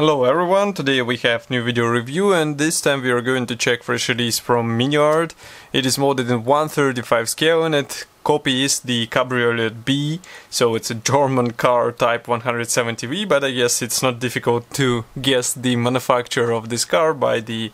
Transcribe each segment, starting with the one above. Hello everyone, today we have new video review and this time we are going to check fresh release from Miniart. It is modded in 1/35 scale and it copies the Cabriolet B, so it's a German car Type 170V, but I guess it's not difficult to guess the manufacturer of this car by the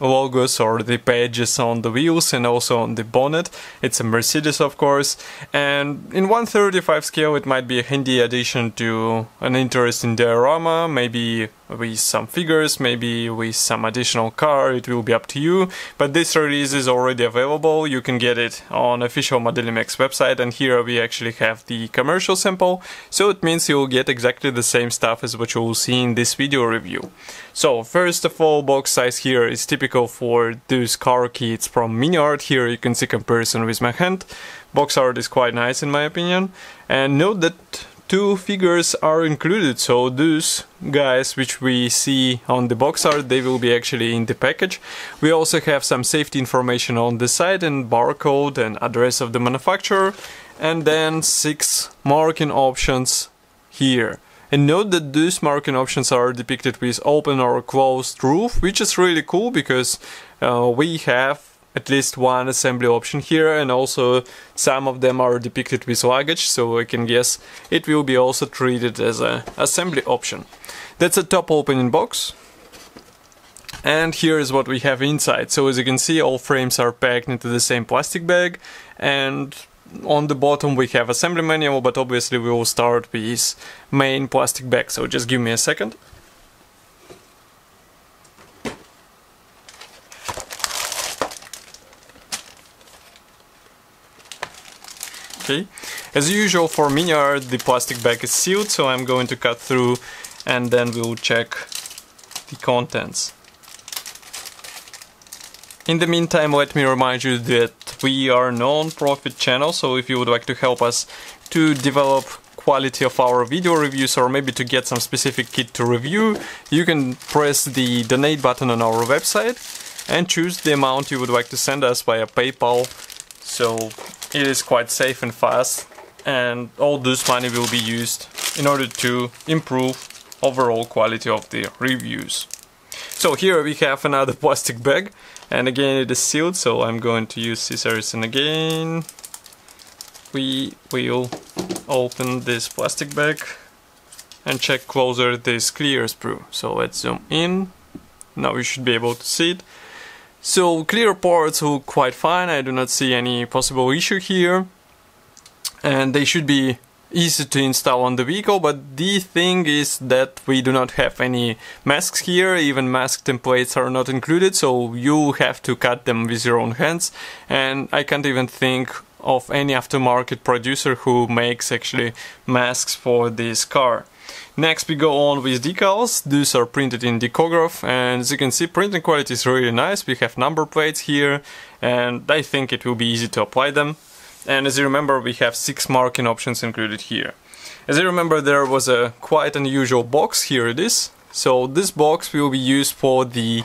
logos or the badges on the wheels and also on the bonnet. It's a Mercedes, of course, and in 1/35 scale it might be a handy addition to an interesting diorama, maybe with some figures, maybe with some additional car. It will be up to you, but this release is already available. You can get it on official Modelimex website, and here we actually have the commercial sample, so it means you'll get exactly the same stuff as what you'll see in this video review. So first of all, box size here is typical for those car kits from Miniart. Here you can see comparison with my hand. Box art is quite nice in my opinion, and note that two figures are included, so those guys which we see on the box art, they will be actually in the package. We also have some safety information on the side and barcode and address of the manufacturer, and then 6 marking options here. And note that these marking options are depicted with open or closed roof, which is really cool because we have at least one assembly option here, and also some of them are depicted with luggage, so I can guess it will be also treated as an assembly option. That's a top opening box, and here is what we have inside. So as you can see, all frames are packed into the same plastic bag, and on the bottom we have assembly manual, but obviously we will start with main plastic bag, so just give me a second. Okay. As usual for Miniart, the plastic bag is sealed, so I'm going to cut through and then we'll check the contents. In the meantime, let me remind you that we are a non-profit channel, so if you would like to help us to develop quality of our video reviews, or maybe to get some specific kit to review, you can press the donate button on our website and choose the amount you would like to send us via PayPal. So it is quite safe and fast, and all this money will be used in order to improve overall quality of the reviews. So here we have another plastic bag, and again it is sealed, so I'm going to use scissors, and again we will open this plastic bag and check closer this clear sprue. So let's zoom in, now you should be able to see it. So clear parts look quite fine, I do not see any possible issue here, and they should be easy to install on the vehicle, but the thing is that we do not have any masks here, even mask templates are not included, so you have to cut them with your own hands, and I can't even think of any aftermarket producer who makes actually masks for this car. Next we go on with decals. These are printed in Decograph, and as you can see, printing quality is really nice. We have number plates here, and I think it will be easy to apply them. And as you remember, we have 6 marking options included here. As you remember, there was a quite unusual box, here it is. So this box will be used for the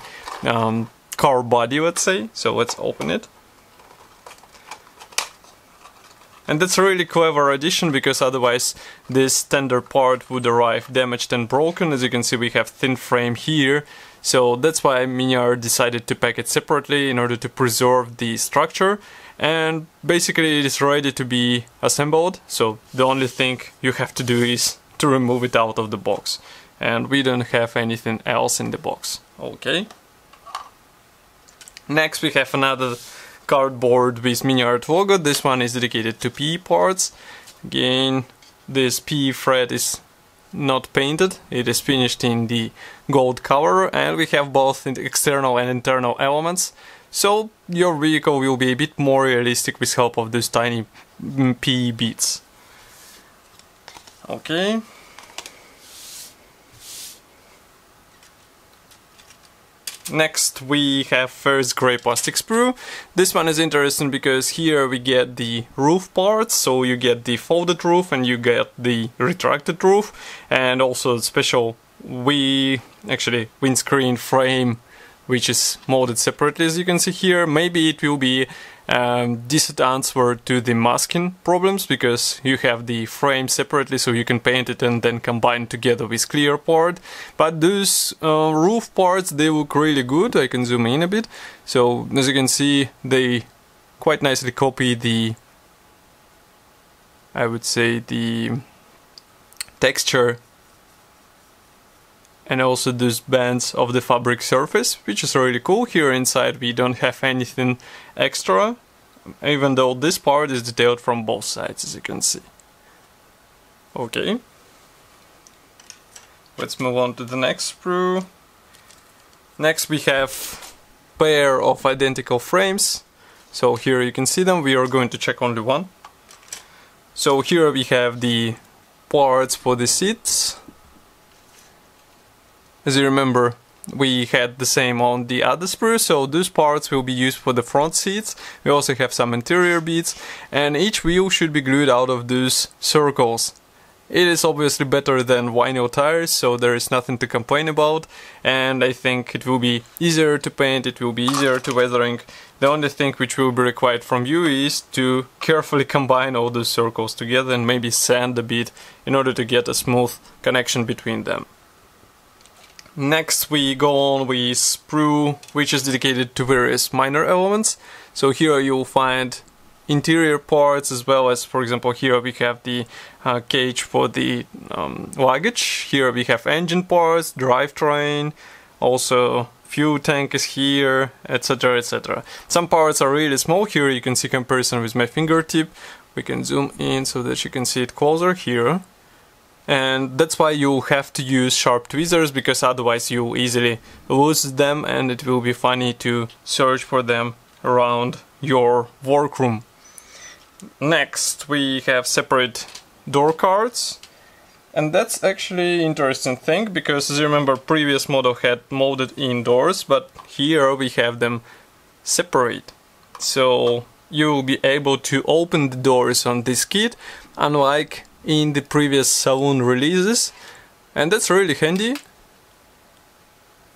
car body, let's say. So let's open it. And that's a really clever addition, because otherwise this standard part would arrive damaged and broken. As you can see, we have thin frame here, so that's why Miniart decided to pack it separately in order to preserve the structure, and basically it is ready to be assembled, so the only thing you have to do is to remove it out of the box, and we don't have anything else in the box. Okay. Next we have another cardboard with Miniart logo. This one is dedicated to PE parts. Again, this PE thread is not painted, it is finished in the gold color, and we have both external and internal elements, so your vehicle will be a bit more realistic with help of those tiny PE beads. Okay. Next we have first grey plastic sprue. This one is interesting because here we get the roof parts, so you get the folded roof and you get the retracted roof, and also special windscreen frame, which is molded separately, as you can see here. Maybe it will be Decent answer to the masking problems, because you have the frame separately, so you can paint it and then combine together with clear part. But those roof parts, they look really good. I can zoom in a bit. So as you can see, they quite nicely copy the, I would say, the texture and also those bands of the fabric surface, which is really cool. Here inside we don't have anything extra, even though this part is detailed from both sides, as you can see. Okay, let's move on to the next sprue. Next we have a pair of identical frames, so here you can see them. We are going to check only one. So here we have the parts for the seats. As you remember, we had the same on the other sprue, so these parts will be used for the front seats. We also have some interior beads, and each wheel should be glued out of those circles. It is obviously better than vinyl tires, so there is nothing to complain about, and I think it will be easier to paint, it will be easier to weathering. The only thing which will be required from you is to carefully combine all those circles together and maybe sand a bit in order to get a smooth connection between them. Next we go on with sprue which is dedicated to various minor elements. So here you'll find interior parts, as well as, for example, here we have the cage for the luggage. Here we have engine parts, drivetrain, also fuel tank is here, etc, etc. Some parts are really small. Here you can see comparison with my fingertip. We can zoom in so that you can see it closer here. And that's why you have to use sharp tweezers, because otherwise you'll easily lose them and it will be funny to search for them around your workroom. Next we have separate door cards, and that's actually interesting thing, because as you remember, previous model had molded in doors, but here we have them separate. So you'll be able to open the doors on this kit, unlike in the previous saloon releases, and that's really handy.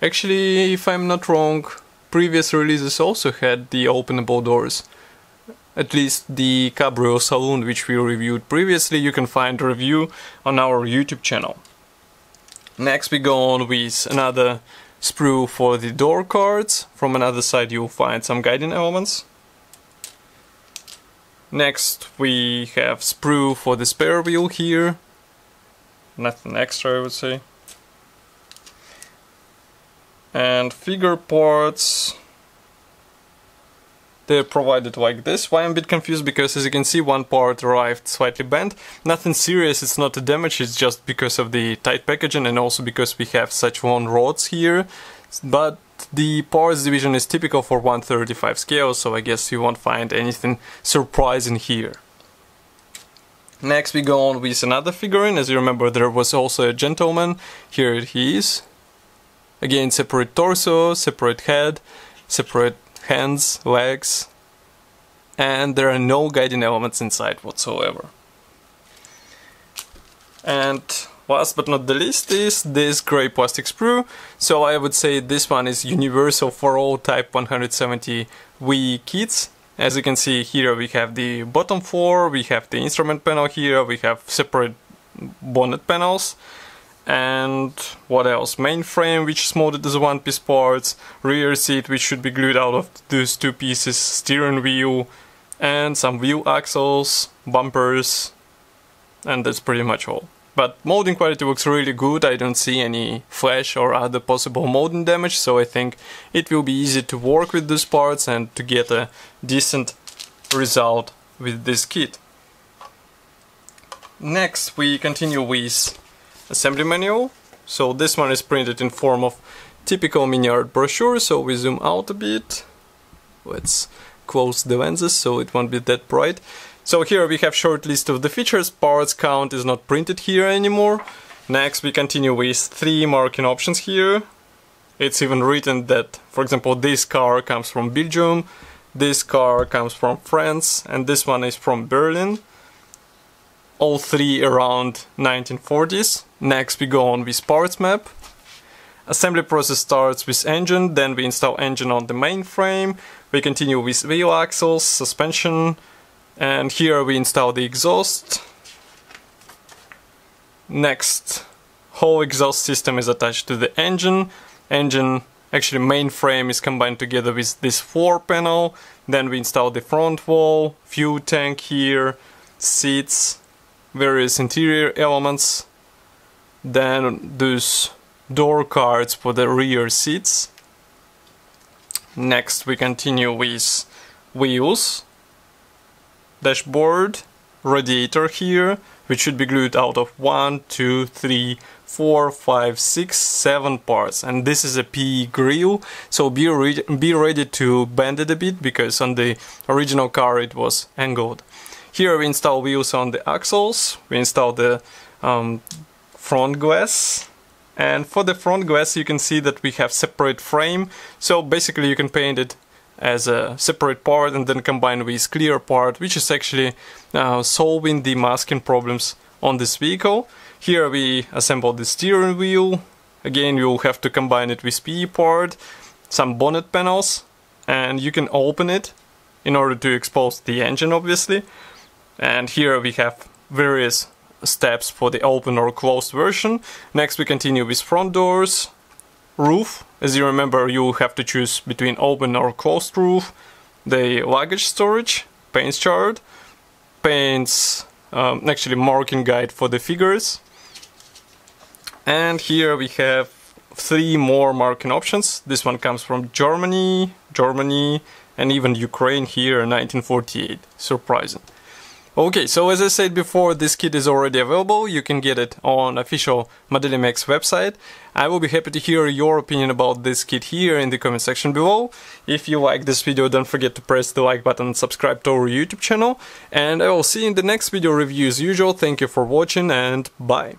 Actually, if I'm not wrong, previous releases also had the openable doors. At least the Cabriolet saloon, which we reviewed previously, you can find a review on our YouTube channel. Next we go on with another sprue for the door cards. From another side you'll find some guiding elements. Next we have sprue for the spare wheel here. Nothing extra, I would say. And figure parts, they're provided like this. Why I'm a bit confused, because as you can see, one part arrived slightly bent. Nothing serious, it's not a damage, it's just because of the tight packaging and also because we have such long rods here. But the parts division is typical for 1/35 scale, so I guess you won't find anything surprising here. Next we go on with another figurine. As you remember, there was also a gentleman. Here he is. Again, separate torso, separate head, separate hands, legs, and there are no guiding elements inside whatsoever. And last but not the least is this grey plastic sprue. So I would say this one is universal for all Type 170V kits. As you can see, here we have the bottom four, we have the instrument panel here, we have separate bonnet panels, and what else? Mainframe, which is molded as one-piece parts, rear seat, which should be glued out of those two pieces, steering wheel, and some wheel axles, bumpers, and that's pretty much all. But molding quality looks really good. I don't see any flash or other possible molding damage, so I think it will be easy to work with these parts and to get a decent result with this kit. Next we continue with assembly manual. So this one is printed in form of typical Miniart brochure, so we zoom out a bit. Let's close the lenses so it won't be that bright. So here we have short list of the features. Parts count is not printed here anymore. Next we continue with three marking options here. It's even written that, for example, this car comes from Belgium, this car comes from France, and this one is from Berlin. All three around 1940s. Next we go on with parts map. Assembly process starts with engine, then we install engine on the mainframe, we continue with wheel axles, suspension, and here we install the exhaust. Next, whole exhaust system is attached to the engine. Actually mainframe is combined together with this floor panel, then we install the front wall, fuel tank here, seats, various interior elements, then those door cards for the rear seats. Next we continue with wheels, dashboard, radiator here, which should be glued out of 1, 2, 3, 4, 5, 6, 7 parts. And this is a PE grille, so be ready to bend it a bit, because on the original car it was angled. Here we install wheels on the axles, we install the front glass. And for the front glass you can see that we have separate frame, so basically you can paint it as a separate part and then combine with clear part, which is actually solving the masking problems on this vehicle. Here we assemble the steering wheel, again you'll have to combine it with PE part, some bonnet panels, and you can open it in order to expose the engine obviously. And here we have various steps for the open or closed version. Next we continue with front doors, roof, as you remember you have to choose between open or closed roof, the luggage storage, paints chart, paints, actually marking guide for the figures, and here we have 3 more marking options. This one comes from Germany, and even Ukraine here, 1948, surprising. Okay, so as I said before, this kit is already available, you can get it on official Modelimex website. I will be happy to hear your opinion about this kit here in the comment section below. If you like this video, don't forget to press the like button and subscribe to our YouTube channel. And I will see you in the next video review as usual. Thank you for watching and bye!